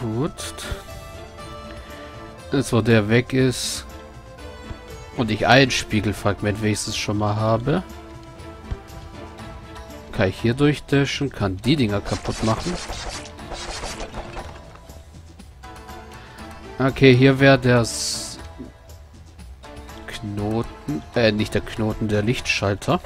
Gut. Jetzt, wo der weg ist und ich ein Spiegelfragment wenigstens schon mal habe, kann ich hier durchdashen, kann die Dinger kaputt machen. Okay, hier wäre der Knoten, nicht der Knoten, der Lichtschalter.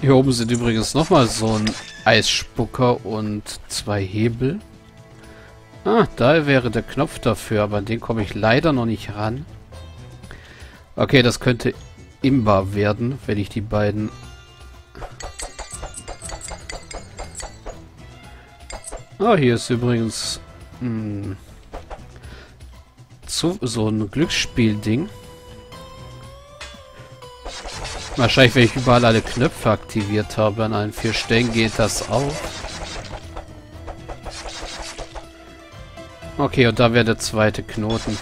Hier oben sind übrigens nochmal so ein Eisspucker und zwei Hebel. Ah, da wäre der Knopf dafür, aber an den komme ich leider noch nicht ran. Okay, das könnte Imba werden, wenn ich die beiden... Ah, hier ist übrigens so ein Glücksspiel-Ding. Wahrscheinlich, wenn ich überall alle Knöpfe aktiviert habe, an allen 4 Stellen geht das auf. Okay, und da wäre der zweite Knoten.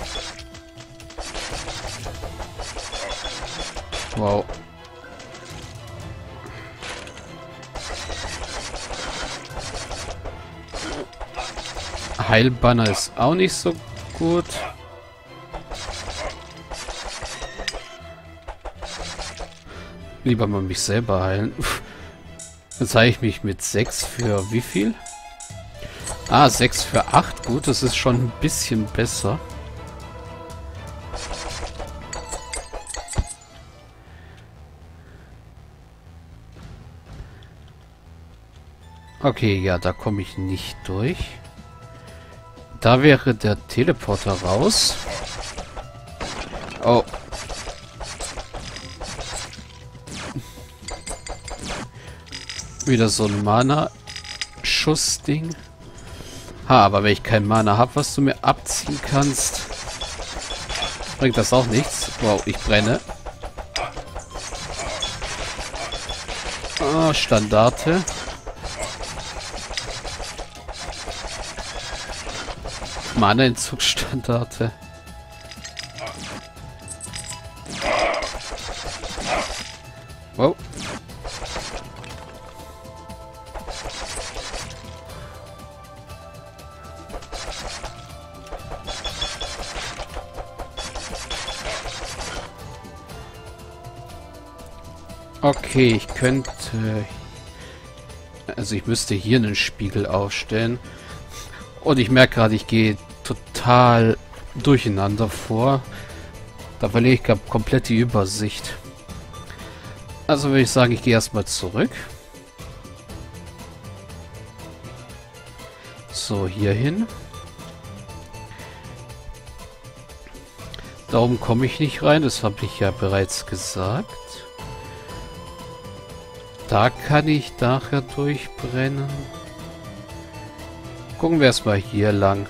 Wow. Heilbanner ist auch nicht so gut. Lieber mal mich selber heilen. Jetzt zeige ich mich mit 6 für wie viel? Ah, 6 für 8. Gut, das ist schon ein bisschen besser. Okay, ja, da komme ich nicht durch. Da wäre der Teleporter raus. Oh. Wieder so ein Mana-Schuss-Ding. Ha, aber wenn ich kein Mana habe, was du mir abziehen kannst, bringt das auch nichts. Wow, ich brenne. Ah, Standarte. Mana-Entzugsstandarte. Wow. Okay, ich könnte... Also ich müsste hier einen Spiegel aufstellen. Und ich merke gerade, ich gehe total durcheinander vor. Da verliere ich komplett die Übersicht. Also würde ich sagen, ich gehe erstmal zurück. So, hier hin. Da oben komme ich nicht rein, das habe ich ja bereits gesagt. Da kann ich nachher durchbrennen. Gucken wir erstmal hier lang.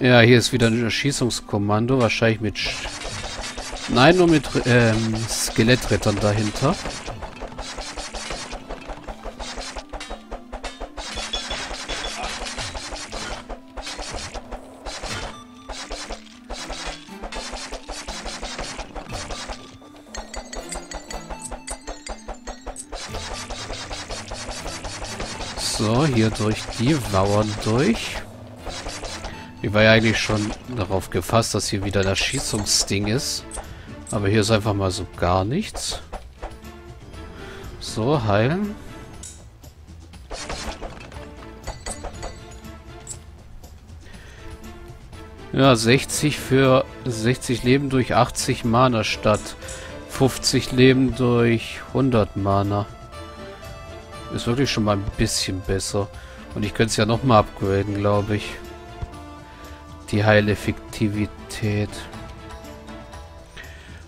Ja, hier ist wieder ein Erschießungskommando. Wahrscheinlich mit... Nein, nur mit Skelettrettern dahinter. So, hier durch die Mauern durch. Ich war ja eigentlich schon darauf gefasst, dass hier wieder das Schießungsding ist. Aber hier ist einfach mal so gar nichts. So, heilen. Ja, 60 für 60 Leben durch 80 Mana statt 50 Leben durch 100 Mana. Ist wirklich schon mal ein bisschen besser. Und ich könnte es ja nochmal upgraden, glaube ich. Die Heileffektivität.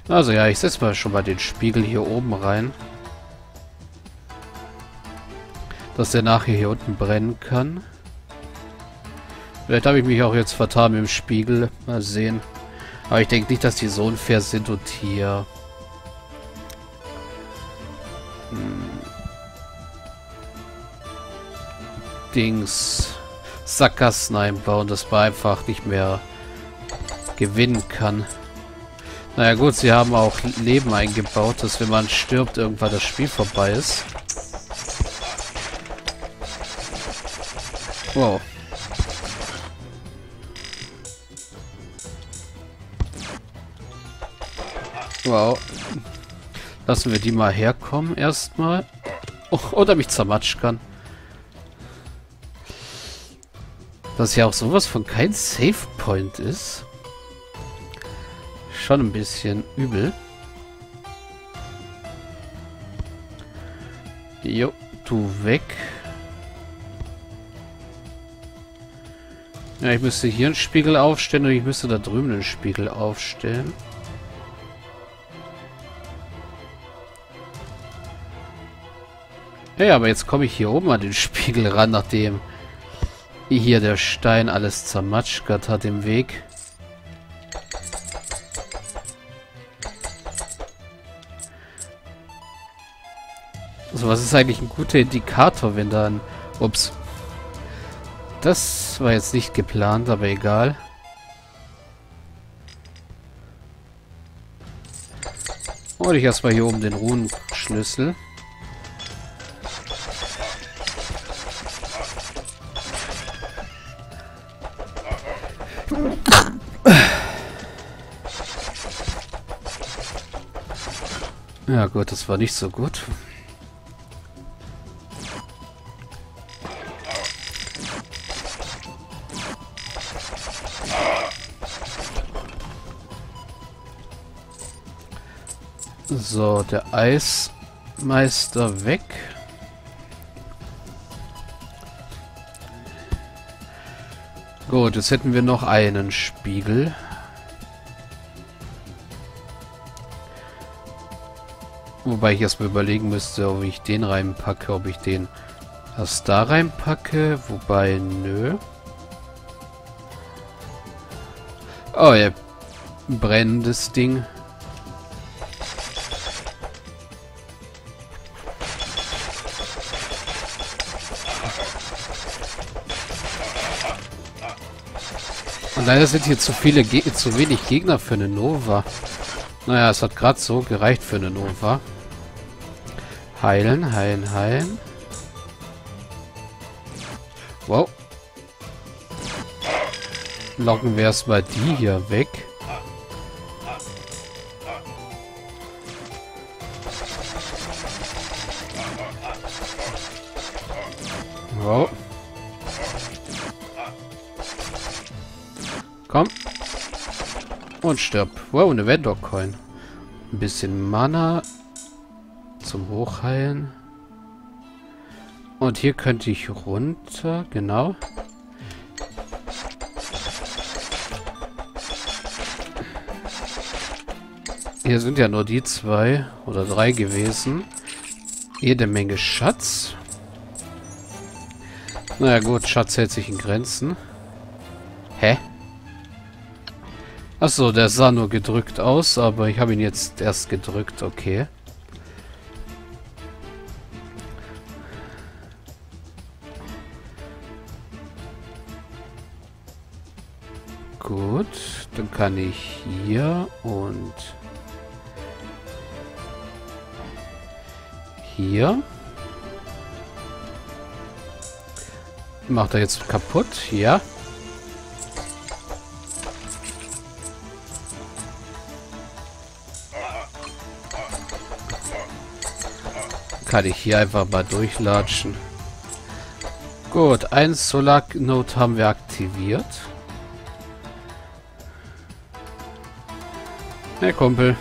Also ja, ich setze mal schon mal den Spiegel hier oben rein. Dass der nachher hier unten brennen kann. Vielleicht habe ich mich auch jetzt vertan mit dem Spiegel. Mal sehen. Aber ich denke nicht, dass die so unfair sind und hier... Dings Sackgassen einbauen, dass man einfach nicht mehr gewinnen kann. Naja gut, sie haben auch Leben eingebaut, dass wenn man stirbt, irgendwann das Spiel vorbei ist. Wow. Wow. Lassen wir die mal herkommen erstmal. Oh, oder mich zermatschen kann. Dass ja auch sowas von kein Safe Point ist. Schon ein bisschen übel. Jo, du weg. Ja, ich müsste hier einen Spiegel aufstellen und ich müsste da drüben einen Spiegel aufstellen. Ja, aber jetzt komme ich hier oben an den Spiegel ran, nachdem hier der Stein alles zermatschgert hat im Weg. Also was ist eigentlich ein guter Indikator, wenn dann... Ups. Das war jetzt nicht geplant, aber egal. Hol ich erstmal hier oben den Runenschlüssel. Ja gut, das war nicht so gut. So, der Eismeister weg. Gut, jetzt hätten wir noch einen Spiegel. Wobei ich erstmal überlegen müsste, ob ich den reinpacke, ob ich den erst da reinpacke. Wobei, nö. Oh ja, brennendes Ding. Und leider sind hier zu wenig Gegner für eine Nova. Naja, es hat gerade so gereicht für eine Nova. Heilen, heilen, heilen. Wow. Locken wir erstmal die hier weg. Wow. Komm. Und stirb. Wow, eine Vendor-Coin. Ein bisschen Mana zum Hochheilen. Und hier könnte ich runter. Genau. Hier sind ja nur die 2 oder 3 gewesen. Jede Menge Schatz. Naja gut, Schatz hält sich in Grenzen. Hä? Achso, der sah nur gedrückt aus, aber ich habe ihn jetzt erst gedrückt, okay. Gut, dann kann ich hier und hier. Macht er jetzt kaputt, ja. Kann ich hier einfach mal durchlatschen. Gut, 1 Solar Note haben wir aktiviert. Hey Kumpel.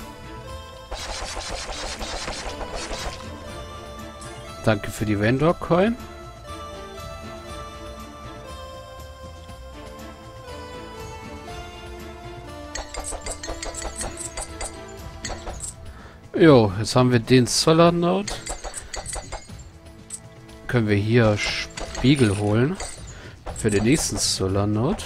Danke für die Vendor Coin. Jo, jetzt haben wir den Solar Note. Können wir hier Spiegel holen für den nächsten Solar Note.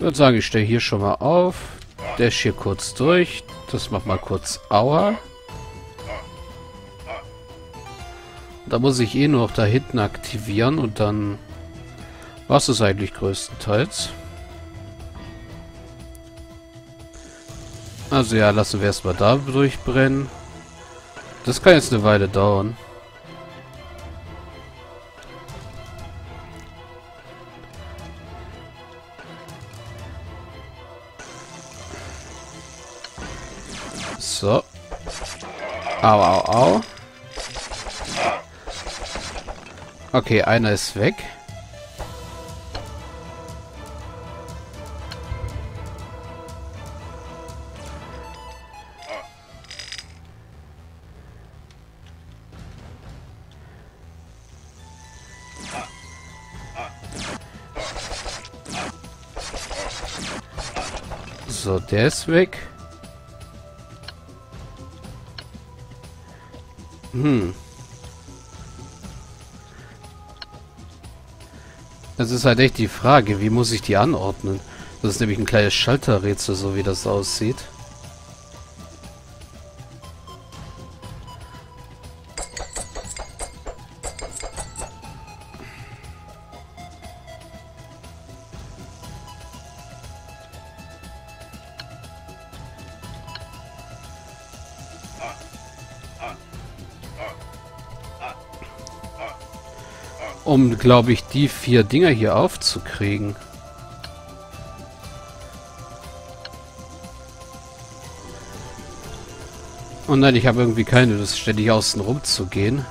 Ich würde sagen, ich stelle hier schon mal auf. Dash hier kurz durch. Das macht mal kurz Aua. Da muss ich eh nur noch da hinten aktivieren und dann war es das eigentlich größtenteils. Also ja, lassen wir erstmal da durchbrennen. Das kann jetzt eine Weile dauern. So. Au, au, au. Okay, einer ist weg. So, der ist weg. Das ist halt echt die Frage, wie muss ich die anordnen? Das ist nämlich ein kleines Schalterrätsel, so wie das aussieht. Um, glaube ich, die 4 Dinger hier aufzukriegen. Oh nein, ich habe irgendwie keine Lust, ständig außen rum zu gehen.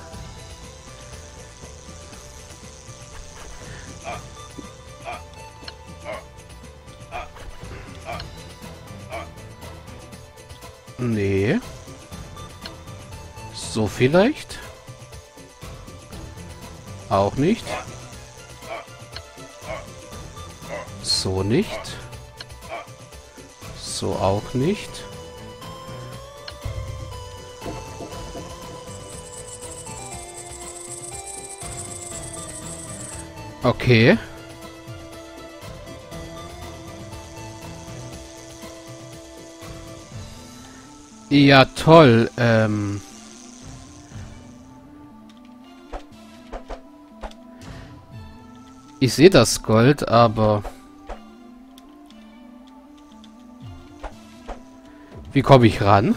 Nee. So vielleicht? Auch nicht. So nicht. So auch nicht. Okay. Ja, toll. Ich sehe das Gold, aber... Wie komme ich ran?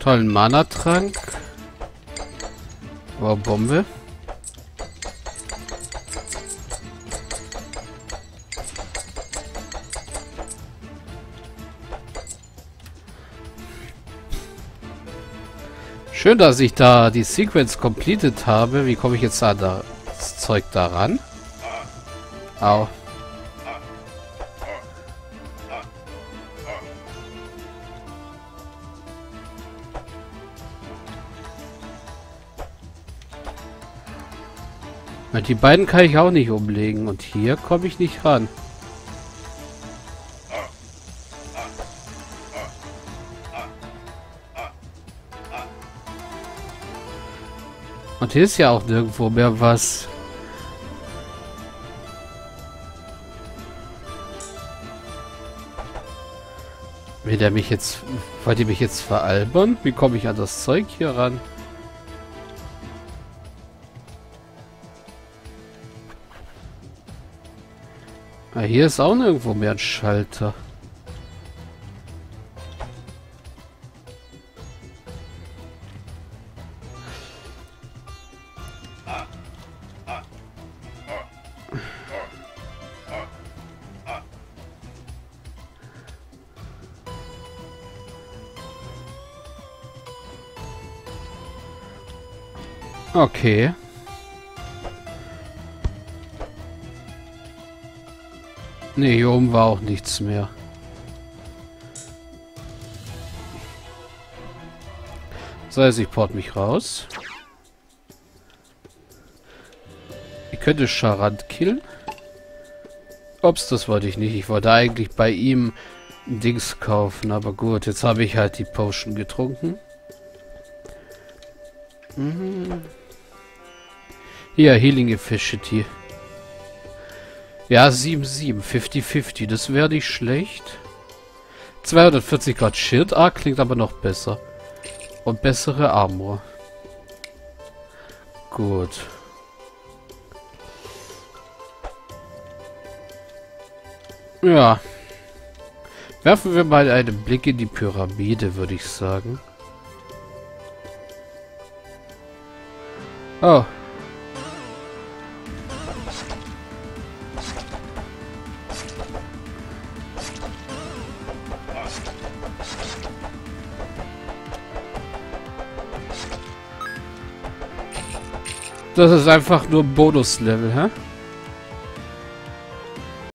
Tollen Mana-Trank. Wow, Bombe. Schön, dass ich da die Sequence completed habe. Wie komme ich jetzt an das Zeug da ran? Au. Und die beiden kann ich auch nicht umlegen. Und hier komme ich nicht ran. Und hier ist ja auch nirgendwo mehr was. Will der mich jetzt... Wollt ihr mich jetzt veralbern? Wie komme ich an das Zeug hier ran? Ah, hier ist auch nirgendwo mehr ein Schalter. Okay. Ne, hier oben war auch nichts mehr. Das heißt, ich port mich raus. Ich könnte Charant killen. Ups, das wollte ich nicht. Ich wollte eigentlich bei ihm ein Dings kaufen. Aber gut, jetzt habe ich halt die Potion getrunken. Mhm. Ja, Healing Efficiency. Ja, 7,7. 50-50. Das wäre nicht schlecht. 240 Grad Shield. Ah, klingt aber noch besser. Und bessere Armor. Gut. Ja. Werfen wir mal einen Blick in die Pyramide, würde ich sagen. Oh. Das ist einfach nur ein Bonuslevel, hä?